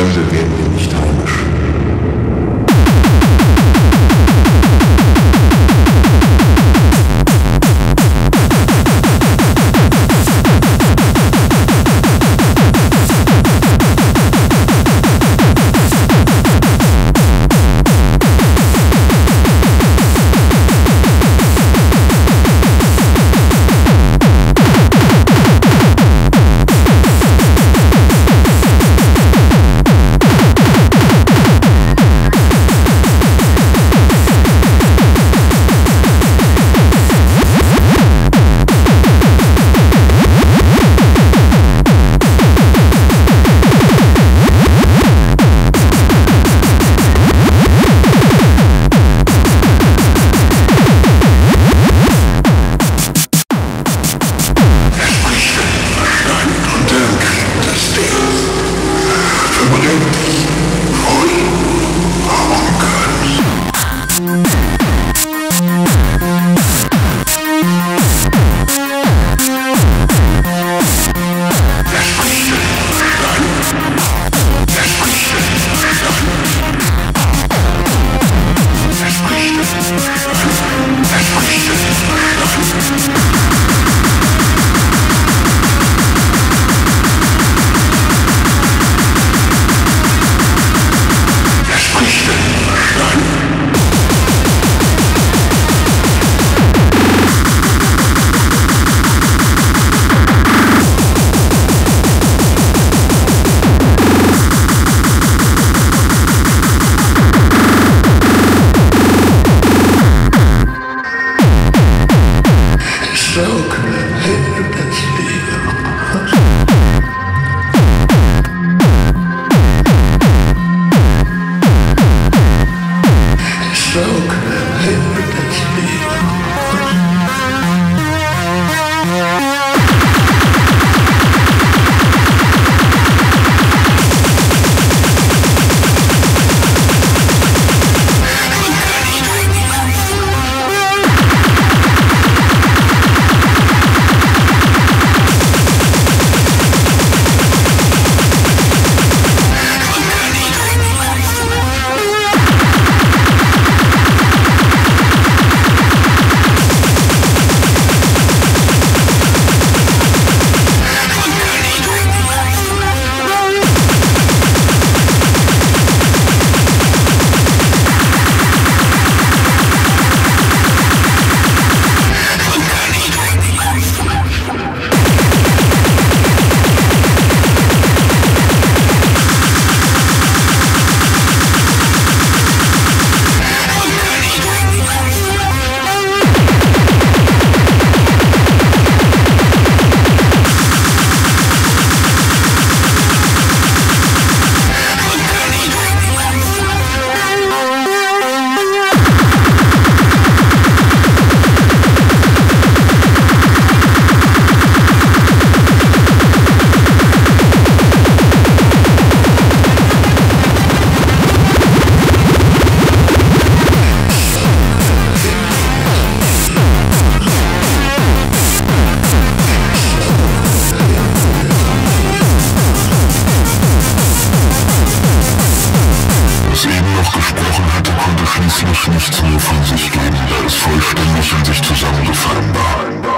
Fremde werden wir nicht heimisch. Nichts mehr von sich geben, da es vollständig in sich zusammengefallen war.